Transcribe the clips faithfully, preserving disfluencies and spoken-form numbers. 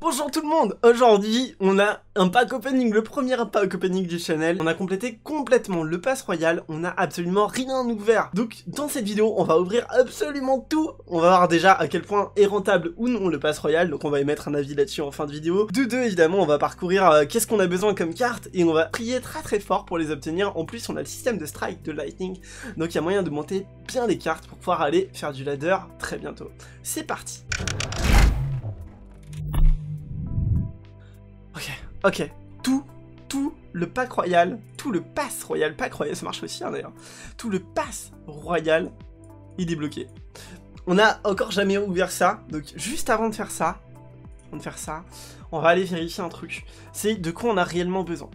Bonjour tout le monde. Aujourd'hui, on a un pack opening, le premier pack opening du channel. On a complété complètement le pass royal, on a absolument rien ouvert. Donc dans cette vidéo, on va ouvrir absolument tout. On va voir déjà à quel point est rentable ou non le pass royal, donc on va émettre un avis là-dessus en fin de vidéo. De deux, évidemment, on va parcourir euh, qu'est-ce qu'on a besoin comme carte et on va prier très très fort pour les obtenir. En plus, on a le système de strike, de lightning, donc il y a moyen de monter bien les cartes pour pouvoir aller faire du ladder très bientôt. C'est parti. Ok, tout, tout le pack royal, tout le pass royal, pack royal, ça marche aussi hein, d'ailleurs, tout le pass royal, il est bloqué. On n'a encore jamais ouvert ça, donc juste avant de faire ça, avant de faire ça, on va aller vérifier un truc, c'est de quoi on a réellement besoin.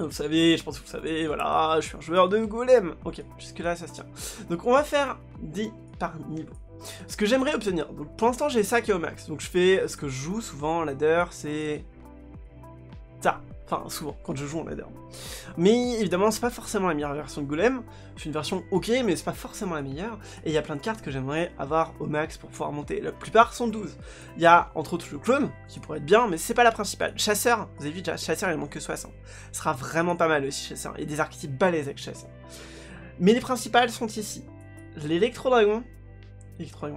Vous savez, je pense que vous savez, voilà, je suis un joueur de golem. Ok, jusque là ça se tient. Donc on va faire des par niveau. Ce que j'aimerais obtenir, donc pour l'instant j'ai ça qui est au max, donc je fais ce que je joue souvent, ladder, c'est... ça, enfin souvent, quand je joue en ladder. Mais évidemment c'est pas forcément la meilleure version de Golem, c'est une version ok mais c'est pas forcément la meilleure, et il y a plein de cartes que j'aimerais avoir au max pour pouvoir monter, la plupart sont douze. Il y a entre autres le clone, qui pourrait être bien, mais c'est pas la principale. Chasseur, vous avez vu déjà, Chasseur il manque que soixante, ce sera vraiment pas mal aussi Chasseur, il y a des archétypes balèzes avec Chasseur. Mais les principales sont ici, l'électro-dragon,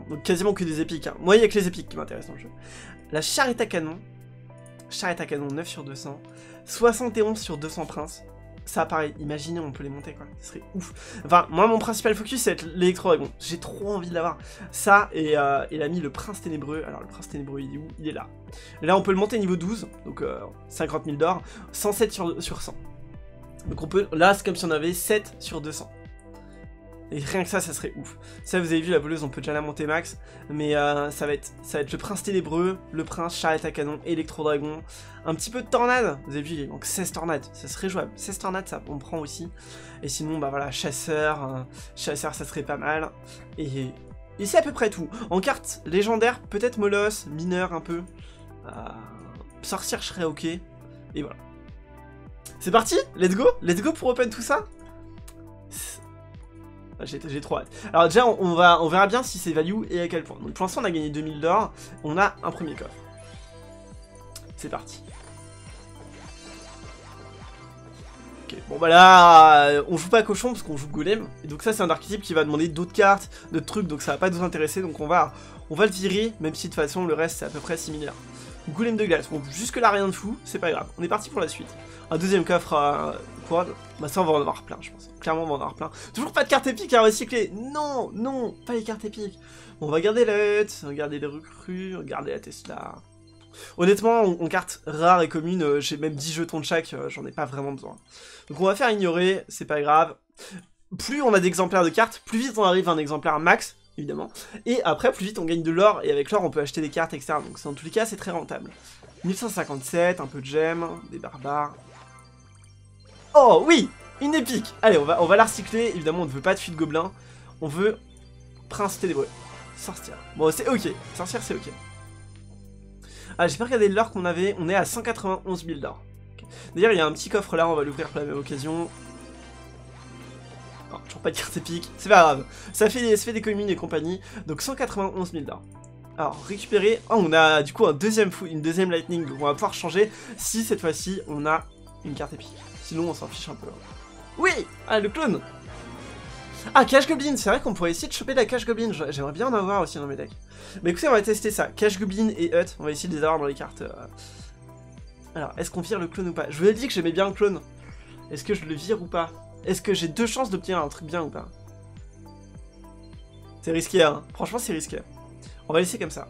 donc quasiment que des épiques, hein. Moi il y a que les épiques qui m'intéressent dans le jeu. La Charrette à canon, Charrette à canon neuf sur deux cents, soixante et onze sur deux cents princes, ça pareil, imaginez on peut les monter quoi, ce serait ouf. Enfin moi mon principal focus c'est l'électro-dragon, j'ai trop envie de l'avoir. Ça et, euh, et l'ami le Prince Ténébreux, alors le Prince Ténébreux il est où? Il est là. Là on peut le monter niveau douze, donc euh, cinquante mille d'or, cent sept sur cent. Donc on peut, là c'est comme si on avait sept sur deux cents. Et rien que ça, ça serait ouf. Ça, vous avez vu, la voleuse, on peut déjà la monter max. Mais euh, ça, va être, ça va être le Prince Ténébreux, le Prince, Charrette à canon, Électro-dragon. Un petit peu de tornade. Vous avez vu, il manque seize tornades. Ça serait jouable. seize tornades, ça, on prend aussi. Et sinon, bah voilà, chasseur. Euh, chasseur, ça serait pas mal. Et, et c'est à peu près tout. En carte légendaire, peut-être Molos, mineur un peu. Euh, sorcière, je serais ok. Et voilà. C'est parti, let's go. Let's go pour open tout ça. J'ai trop hâte. Alors déjà, on, on, va, on verra bien si c'est value et à quel point. Donc pour l'instant, on a gagné deux mille d'or. On a un premier coffre. C'est parti. Ok, bon bah là, on joue pas cochon parce qu'on joue golem. Et donc ça, c'est un archétype qui va demander d'autres cartes, d'autres trucs. Donc ça va pas nous intéresser. Donc on va, on va le virer, même si de toute façon, le reste, c'est à peu près similaire. Golem de glace. Bon, jusque là, rien de fou. C'est pas grave. On est parti pour la suite. Un deuxième coffre... Euh, bah ça on va en avoir plein je pense, clairement on va en avoir plein. Toujours pas de cartes épiques à recycler, non, non, pas les cartes épiques. Bon, on va garder la hutte, on va garder les recrues, on va garder la Tesla. Honnêtement on, on carte rare et commune, euh, j'ai même dix jetons de chaque, euh, j'en ai pas vraiment besoin. Donc on va faire ignorer, c'est pas grave. Plus on a d'exemplaires de cartes, plus vite on arrive à un exemplaire max, évidemment. Et après plus vite on gagne de l'or et avec l'or on peut acheter des cartes externes, donc dans tous les cas c'est très rentable. mille cent cinquante-sept, un peu de gemmes, des barbares. Oh oui, une épique. Allez, on va, on va la recycler. Évidemment, on ne veut pas de fuite gobelin. On veut Prince Ténébreux. Sorcière. Bon, c'est ok. Sorcière, c'est ok. Ah, j'ai pas regardé l'or qu'on avait. On est à cent quatre-vingt-onze mille d'or. Okay. D'ailleurs, il y a un petit coffre là. On va l'ouvrir pour la même occasion. Non, toujours pas de carte épique. C'est pas grave. Ça fait, ça fait des communes et compagnie. Donc, cent quatre-vingt-onze mille d'or. Alors, récupérer. Oh, on a du coup un deuxième fou, une deuxième lightning. Donc, on va pouvoir changer si cette fois-ci, on a une carte épique. Sinon on s'en fiche un peu. Oui. Ah le clone. Ah cache-gobelins, c'est vrai qu'on pourrait essayer de choper de la cache-gobelins. J'aimerais bien en avoir aussi dans mes decks. Mais écoutez on va tester ça, cache-gobelins et hut. On va essayer de les avoir dans les cartes. Alors est-ce qu'on vire le clone ou pas? Je vous ai dit que j'aimais bien le clone. Est-ce que je le vire ou pas? Est-ce que j'ai deux chances d'obtenir un truc bien ou pas? C'est risqué hein, franchement c'est risqué. On va laisser comme ça.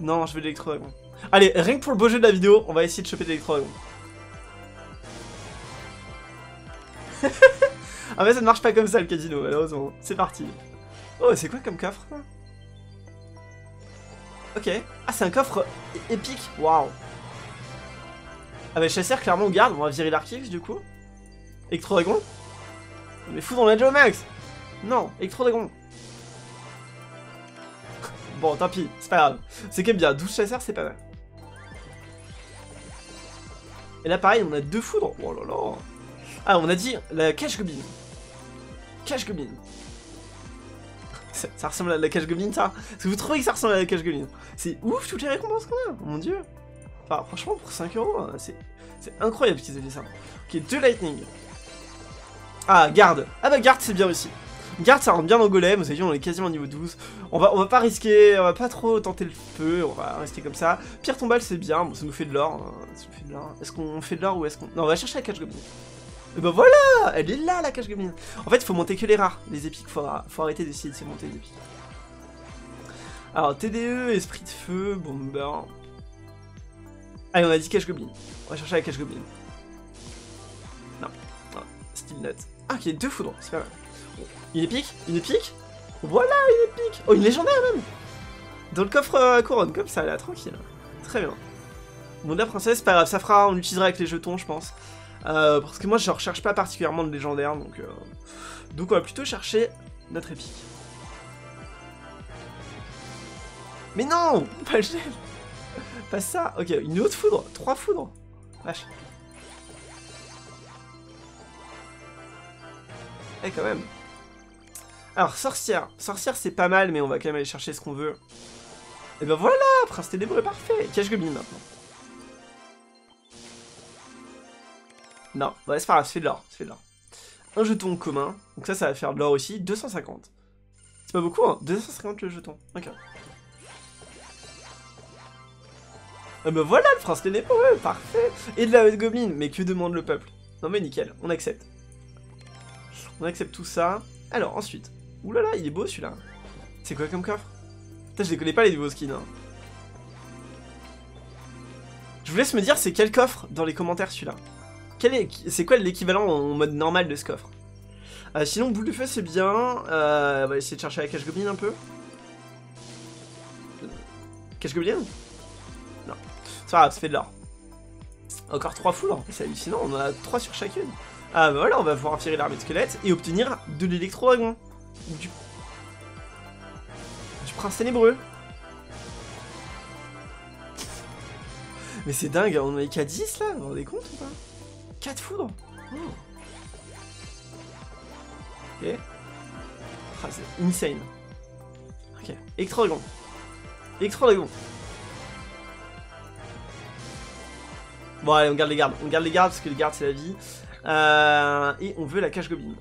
Non je veux de l'électro-dragon. Allez rien que pour le beau jeu de la vidéo on va essayer de choper de l'électro-dragon. Ah mais ça ne marche pas comme ça le casino malheureusement. C'est parti. Oh c'est quoi comme coffre? Ok. Ah c'est un coffre épique. Waouh. Ah bah chasseur clairement on garde. On va virer l'archive du coup. Électro-dragon. Mais fou dans déjà au max. Non électro-dragon. Bon tant pis. C'est pas grave. C'est quand même bien. douze chasseurs c'est pas mal. Et là pareil on a deux foudres. Oh là là. Ah, on a dit la cache-gobelins. Cache-gobelins. ça, ça ressemble à de la cache-gobelins, ça. Est-ce que vous trouvez que ça ressemble à la cache-gobelins? C'est ouf toutes les récompenses qu'on a, mon dieu. Enfin, franchement, pour cinq euros, hein, c'est incroyable qu'ils aient fait ça. Ok, deux lightning. Ah, garde. Ah bah garde, c'est bien réussi. Garde, ça rentre bien dans le golem, vous avez vu, on est quasiment au niveau douze. On va, on va pas risquer, on va pas trop tenter le feu, on va rester comme ça. Pierre tombale, c'est bien, bon, ça nous fait de l'or. Hein. Est-ce qu'on fait de l'or ou est-ce qu'on... Non, on va chercher la cache-gobelins. Et bah voilà, elle est là, la cache-gobelins. En fait, il faut monter que les rares, les épiques, faut, faut arrêter d'essayer de se monter les épiques. Alors, T D E, esprit de feu, bomber... Allez, on a dit cache-gobelins. On va chercher la cache-gobelins. Non, non, steel nut. Ah, ok, deux foudres, c'est pas mal. Une épique, une épique, voilà une épique. Oh, une légendaire même. Dans le coffre à couronne, comme ça, là, tranquille. Très bien. Bon, de la princesse, pas grave, ça fera, on l'utilisera avec les jetons, je pense. Euh, parce que moi, je recherche pas particulièrement de légendaire, donc... Euh... Donc, on va plutôt chercher notre épique. Mais non, pas le gel. Pas ça. Ok, une autre foudre, trois foudres. Vache. Eh, quand même. Alors, sorcière. Sorcière, c'est pas mal, mais on va quand même aller chercher ce qu'on veut. Et ben voilà, Prince Ténébreux, parfait. Cache-gobelins maintenant. Non, ouais, c'est pas grave, ça fait de l'or. Ça fait de l'or. Un jeton commun. Donc, ça, ça va faire de l'or aussi. deux cent cinquante. C'est pas beaucoup, hein, deux cent cinquante le jeton. Ok. Et ben voilà, le Prince Ténébreux, parfait. Et de la gobelins. Mais que demande le peuple? Non, mais nickel, on accepte. On accepte tout ça. Alors, ensuite. Oulala, il est beau celui-là. C'est quoi comme coffre? Putain, je les connais pas les nouveaux skins. Hein. Je vous laisse me dire c'est quel coffre dans les commentaires celui-là. C'est quoi l'équivalent en mode normal de ce coffre? euh, Sinon, boule de feu, c'est bien. Euh, on va essayer de chercher la cache-gobelins un peu. Cache-gobelins? Non. Ça va, ça fait de l'or. Encore trois foules, c'est hallucinant. On en a trois sur chacune. Ah bah voilà, on va pouvoir virer l'armée de squelettes et obtenir de l'électro-dragon. Du... du prince ténébreux. Mais c'est dingue, on est qu'à dix là, vous vous rendez compte ou pas? quatre foudres. Oh. Ok. Ah, c'est insane. Ok, électro-dragon. Électro-dragon. Bon allez, on garde les gardes, on garde les gardes parce que les gardes c'est la vie. Euh, et on veut la cache-gobelins.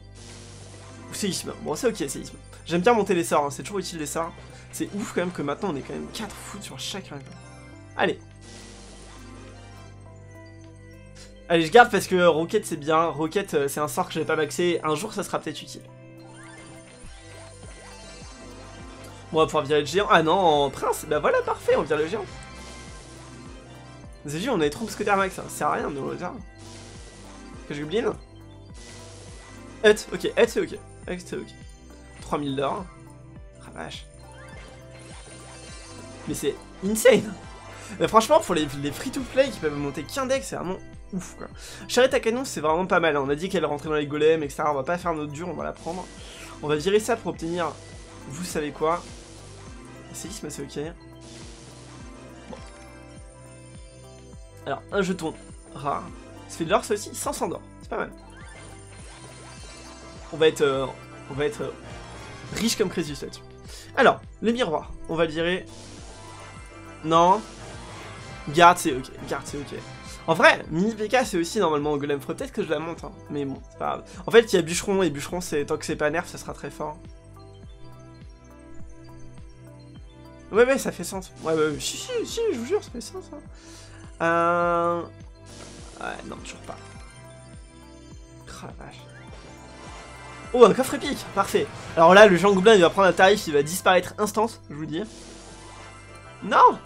Ou séisme. Bon, c'est ok, séisme. J'aime bien monter les sorts, hein. C'est toujours utile les sorts. C'est ouf quand même que maintenant on est quand même quatre foot sur chacun. Allez. Allez, je garde parce que Rocket c'est bien. Rocket euh, c'est un sort que j'avais pas maxé. Un jour ça sera peut-être utile. Bon, on va pouvoir virer le géant. Ah non, en prince. Bah voilà, parfait, on vire le géant. Vous avez vu, on avait trop mousquetaires max. Ça sert à rien, mais on va dire. Cache-gobelins. Hut, ok, hut c'est ok. Hut c'est ok. trois mille d'or. Ah vache. Mais c'est insane. Mais franchement, pour les, les free-to-play qui peuvent monter qu'un deck, c'est vraiment ouf quoi. Charrette à canon, c'est vraiment pas mal. On a dit qu'elle rentrait dans les golems, et cetera. On va pas faire notre dur, on va la prendre. On va virer ça pour obtenir. Vous savez quoi? Séisme, c'est ok. Bon. Alors, un jeton rare. Ça fait de l'or, ça aussi, cinq cents d'or, c'est pas mal. On va être, euh, on va être euh, riche comme Crésus là-dessus. Alors, le miroir, on va le virer. Non. Garde, c'est ok, garde, c'est ok. En vrai, mini P K, c'est aussi normalement golem. Faudrait peut-être que je la monte, hein. Mais bon, c'est pas grave. En fait, il y a bûcheron, et bûcheron, tant que c'est pas nerf, ça sera très fort. Ouais, ouais, ça fait sens. Ouais, ouais, si, si, si, je vous jure, ça fait sens. Hein. Euh... Ouais, non, toujours pas. Oh, un coffre épique, parfait. Alors là, le géant gobelin, il va prendre un tarif, il va disparaître instant, je vous le dis. Non,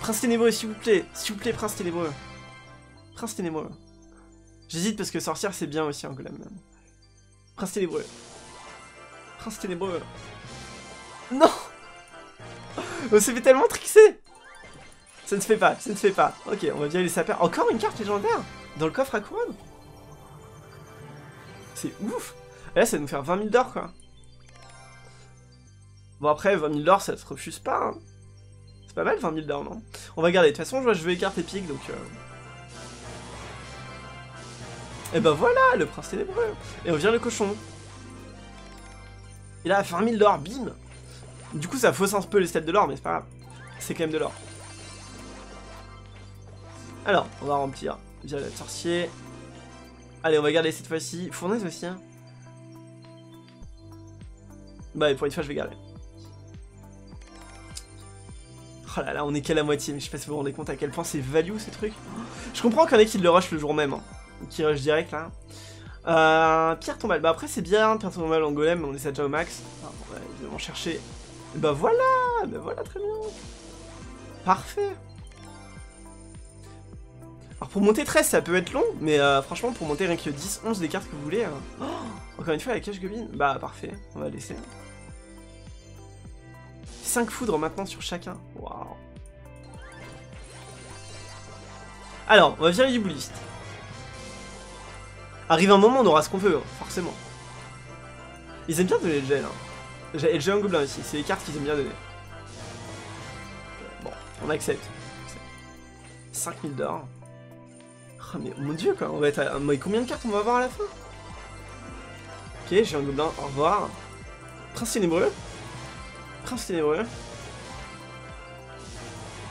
Prince Ténébreux, s'il vous plaît, s'il vous plaît, Prince Ténébreux. Prince Ténébreux. J'hésite parce que sorcière, c'est bien aussi, un golem. Prince Ténébreux. Prince Ténébreux. Non. On s'est fait tellement trixer. Ça ne se fait pas, ça ne se fait pas. Ok, on va virer les sapeurs. Encore une carte légendaire dans le coffre à couronne. C'est ouf. Et là, ça va nous faire vingt mille d'or, quoi. Bon, après, vingt mille d'or, ça se refuse pas. Hein. C'est pas mal, vingt mille d'or, non? On va garder. De toute façon, je vois, je veux les cartes épiques, donc... Euh... Et ben voilà, le prince ténébreux. Et on vient le cochon. Il a vingt mille d'or, bim. Du coup ça fausse un peu les stats de l'or, mais c'est pas grave. C'est quand même de l'or. Alors, on va remplir. Via le sorcier. Allez, on va garder cette fois-ci. Fournaise aussi, hein. Bah, et pour une fois, je vais garder. Oh là là, on est qu'à la moitié, mais je sais pas si vous vous rendez compte à quel point c'est value ces trucs. Je comprends qu'il y en ait qui le rush le jour même, hein. Qui rush direct là. Euh, pierre tombale, bah après c'est bien, pierre tombale en golem, on essaie déjà au max. Enfin, on va évidemment chercher. Et bah voilà, bah voilà, très bien. Parfait. Alors pour monter treize ça peut être long, mais euh, franchement pour monter rien que dix, onze des cartes que vous voulez. Euh... Oh, encore une fois la cache-gobelins, bah parfait, on va laisser. cinq foudres maintenant sur chacun, waouh. Alors on va virer du bouliste. Arrive un moment on aura ce qu'on veut, hein, forcément. Ils aiment bien donner le gel, hein. Et le gel en gobelin aussi, c'est les cartes qu'ils aiment bien donner. Bon, on accepte. cinq mille d'or. Oh, mais mon dieu, quoi, on va être à... Mais combien de cartes on va avoir à la fin? Ok, j'ai un gobelin, au revoir. Prince Ténébreux. Prince Ténébreux.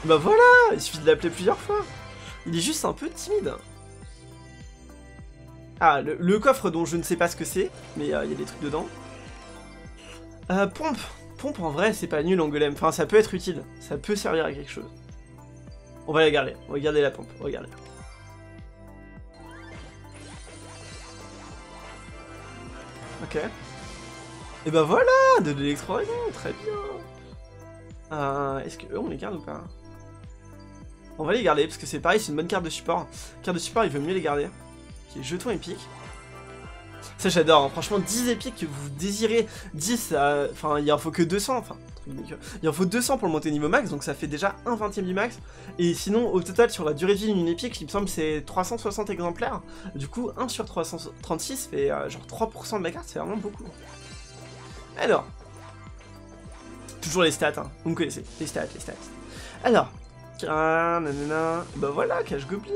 Bah voilà, il suffit de l'appeler plusieurs fois. Il est juste un peu timide. Ah, le, le coffre dont je ne sais pas ce que c'est, mais il euh, y a des trucs dedans. Euh, pompe. Pompe, en vrai, c'est pas nul en golem. Enfin, ça peut être utile, ça peut servir à quelque chose. On va la garder, on va garder la pompe, regardez. Ok. Et bah voilà, de l'électro-dragon, très bien. Euh, Est-ce que eux, on les garde ou pas? On va les garder, parce que c'est pareil, c'est une bonne carte de support. Carte de support, il vaut mieux les garder. Ok, jetons épiques. Ça, j'adore, hein. Franchement, dix épiques que vous désirez. dix, enfin, euh, il en faut que deux cents, enfin. Il en faut deux cents pour le monter niveau max, donc ça fait déjà un vingtième du max. Et sinon, au total, sur la durée de vie d'une épique, il me semble que c'est trois cent soixante exemplaires. Du coup, un sur trois cent trente-six fait euh, genre trois pour cent de la carte, c'est vraiment beaucoup. Alors, toujours les stats, hein. Vous me connaissez, les stats, les stats. Alors, ah, nanana, bah voilà, cache-gobelin.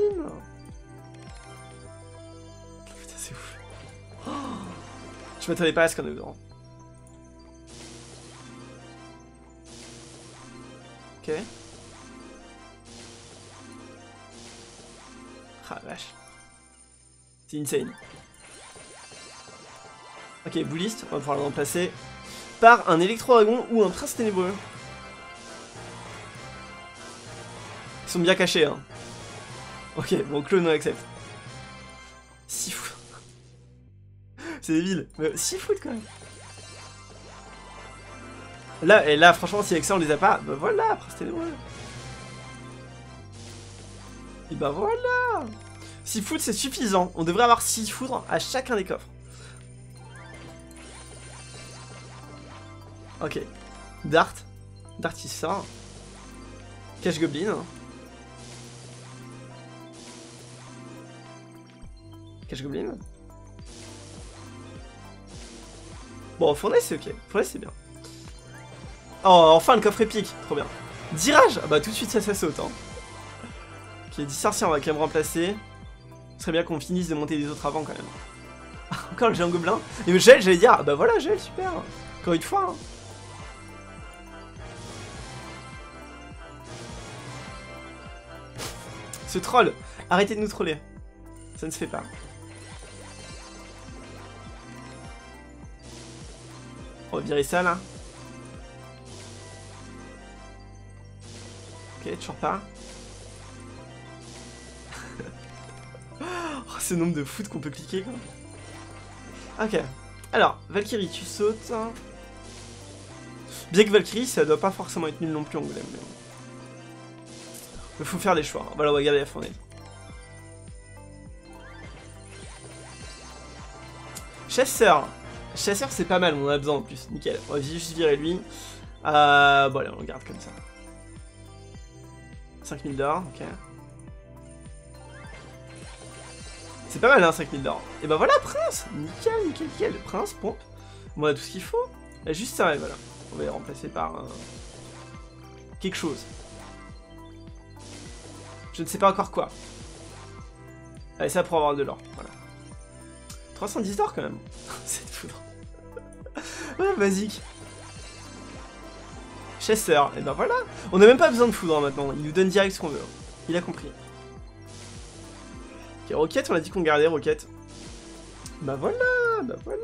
Putain, c'est ouf. Oh, je m'attendais pas à ce qu'on ait dedans. Ok. Ah vache. C'est insane. Ok, bouliste, on va pouvoir le remplacer par un électro-dragon ou un prince ténébreux. Ils sont bien cachés, hein. Ok, bon, clone, on accepte. six foot. C'est débile. Mais six foot quand même. Là, et là, franchement, si avec ça on les a pas, bah voilà, Prince Ténébreux. Et bah voilà. six foudres, c'est suffisant. On devrait avoir six foudres à chacun des coffres. Ok. Dart. Dart, il sort. Cache-gobelin. Cache-gobelin. Bon, fournaise, c'est ok. Fournaise, c'est bien. Oh, enfin le coffre épique, trop bien. Dirage, ah bah tout de suite ça, ça saute, hein. Ok, dix sorciers, on va quand même remplacer. Ce serait bien qu'on finisse de monter les autres avant quand même. Encore le géant gobelin. Et le gel, j'allais dire, ah bah voilà, gel, super. Encore une fois, hein. Ce troll, arrêtez de nous troller. Ça ne se fait pas. On va virer ça là. Ok, toujours pas. Oh, ce nombre de foot qu'on peut cliquer, quoi. Ok. Alors, Valkyrie, tu sautes. Bien que Valkyrie, ça doit pas forcément être nul non plus en golem. Il faut faire des choix. Hein. Voilà, on va garder la fournaise. Chasseur. Chasseur, c'est pas mal, on en a besoin en plus. Nickel. On va juste virer lui. Euh, bon, allez, on le garde comme ça. cinq mille d'or, ok. C'est pas mal, hein, cinq mille d'or. Et bah voilà, prince. Nickel, nickel, nickel. Prince, pompe. Bon, on a tout ce qu'il faut. Là, juste ça, et voilà. On va les remplacer par... Euh, quelque chose. Je ne sais pas encore quoi. Allez, ça pour avoir de l'or, voilà. trois cent dix d'or quand même. C'est fou. Ouais, basique. Chasseur, et ben voilà. On n'a même pas besoin de foudre hein, maintenant, il nous donne direct ce qu'on veut. Il a compris. Ok, roquette, on a dit qu'on gardait roquette. Bah voilà, bah voilà.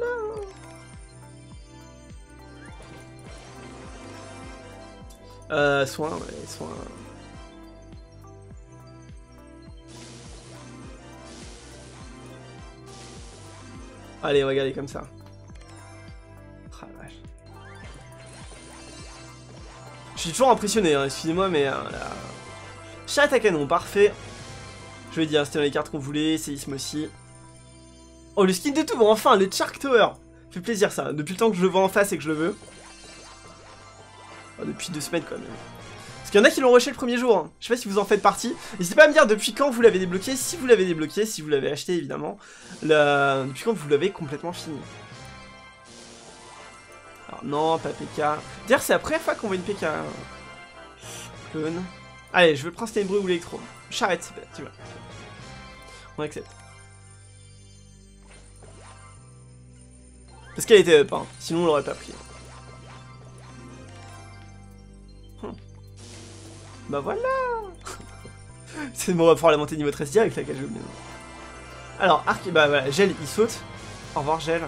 Euh, soin, ouais, soin. Allez, on va regarder comme ça. Ah vache. Je suis toujours impressionné, hein, excusez-moi, mais... Euh, là... Charrette à canon, parfait. Je vais dire, c'était dans les cartes qu'on voulait, séisme aussi. Oh, le skin de tout, enfin, le Shark Tower. Fait plaisir, ça, depuis le temps que je le vois en face et que je le veux. Enfin, depuis deux semaines, quand même. Parce qu'il y en a qui l'ont rushé le premier jour, hein. Je sais pas si vous en faites partie. N'hésitez pas à me dire depuis quand vous l'avez débloqué, si vous l'avez débloqué, si vous l'avez acheté, évidemment. La... Depuis quand vous l'avez complètement fini. Alors, non, pas P K. D'ailleurs, c'est la première fois qu'on voit une P K. Hein. Clone. Allez, je veux le Prince Ténébreux ou l'électro. Charrette, c'est pas... Tu vois. On accepte. Parce qu'elle était up, hein. Sinon on l'aurait pas pris. Hum. Bah voilà. C'est bon, on va pouvoir la monter niveau treize direct avec la cache-gobelins. Alors, arc, bah voilà, gel, il saute. Au revoir, gel.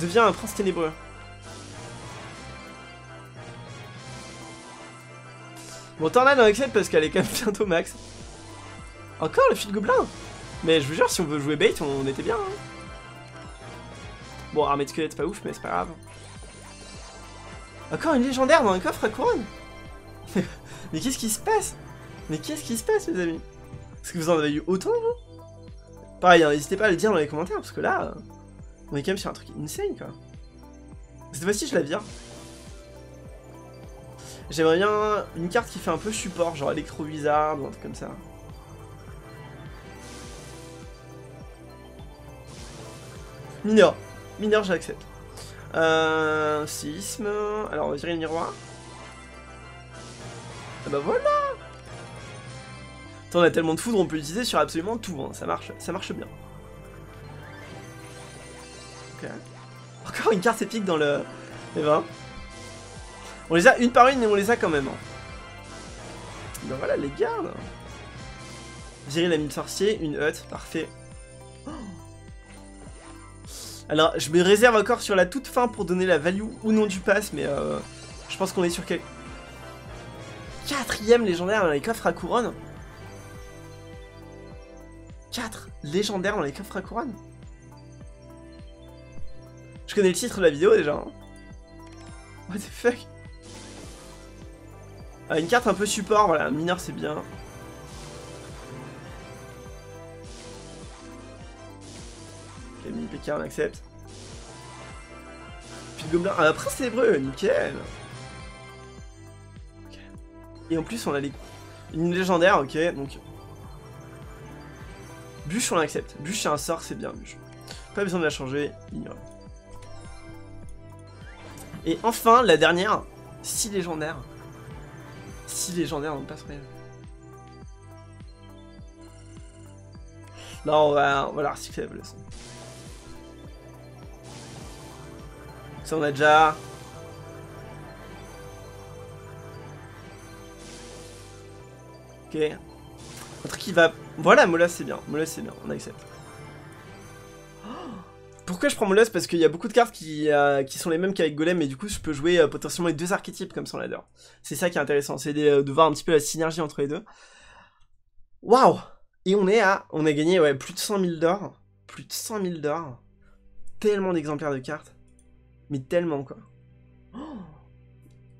Deviens un prince ténébreux. Bon, Tornade, on accepte parce qu'elle est quand même bientôt max. Encore le fil gobelin. Mais je vous jure, si on veut jouer bait, on était bien. Hein. Bon, armée de squelette, c'est pas ouf, mais c'est pas grave. Encore une légendaire dans un coffre à couronne. Mais qu'est-ce qui se passe? Mais qu'est-ce qui se passe, les amis? Est-ce que vous en avez eu autant, vous? Pareil, n'hésitez pas à le dire dans les commentaires, parce que là, on est quand même sur un truc insane, quoi. Cette fois-ci, je la vire. J'aimerais bien une carte qui fait un peu support, genre Électro-Wizard ou un truc comme ça. Mineur. Mineur, j'accepte. Euh, séisme. Alors, on va virer le miroir. Ah bah voilà. Attends, on a tellement de foudre, on peut l'utiliser sur absolument tout. Hein. Ça marche, ça marche bien. Ok. Encore une carte épique dans le... Eh ben. On les a une par une, mais on les a quand même. Hein. Ben voilà, les gardes. Virer la mine sorcier, une hutte, parfait. Oh. Alors, je me réserve encore sur la toute fin pour donner la value ou non du pass, mais euh, je pense qu'on est sur quel... Quatrième légendaire dans les coffres à couronne. Quatre légendaires dans les coffres à couronne. Je connais le titre de la vidéo déjà. Hein. What the fuck? euh, Une carte un peu support, voilà, mineur c'est bien. Mini P K, on accepte. Puis le gobelin. Ah, Prince Ténébreux, nickel. Okay. Et en plus, on a les... une légendaire, ok. Donc. Bûche, on l'accepte. Bûche, c'est un sort, c'est bien, bûche. Pas besoin de la changer, ignorant. Et enfin, la dernière. six légendaires. six légendaires, on passe rien. Non, on va, on va la recycler la leçon. Ça on a déjà. Ok. Un truc qui va. Voilà, Molas c'est bien. Molas c'est bien, on accepte. Oh, pourquoi je prends Molas? Parce qu'il y a beaucoup de cartes qui, euh, qui sont les mêmes qu'avec Golem et du coup je peux jouer euh, potentiellement les deux archétypes comme son ladder. C'est ça qui est intéressant, c'est de, de voir un petit peu la synergie entre les deux. Waouh! Et on est à. On a gagné ouais, plus de cent mille d'or. Plus de cent mille d'or. Tellement d'exemplaires de cartes. Mais tellement quoi. Oh.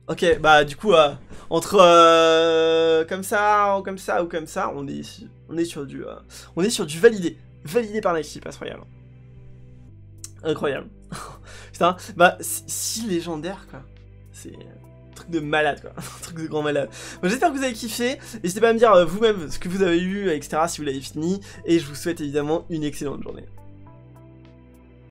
Ok, bah du coup, euh, entre euh, comme ça, ou comme ça, ou comme ça, on est, on est sur du euh, on est sur du validé. Validé par Nike, Pass Royale. Incroyable. Putain, bah si légendaire quoi. C'est un truc de malade quoi. Un truc de grand malade. Bon, j'espère que vous avez kiffé. N'hésitez pas à me dire euh, vous-même ce que vous avez eu, et cetera si vous l'avez fini. Et je vous souhaite évidemment une excellente journée.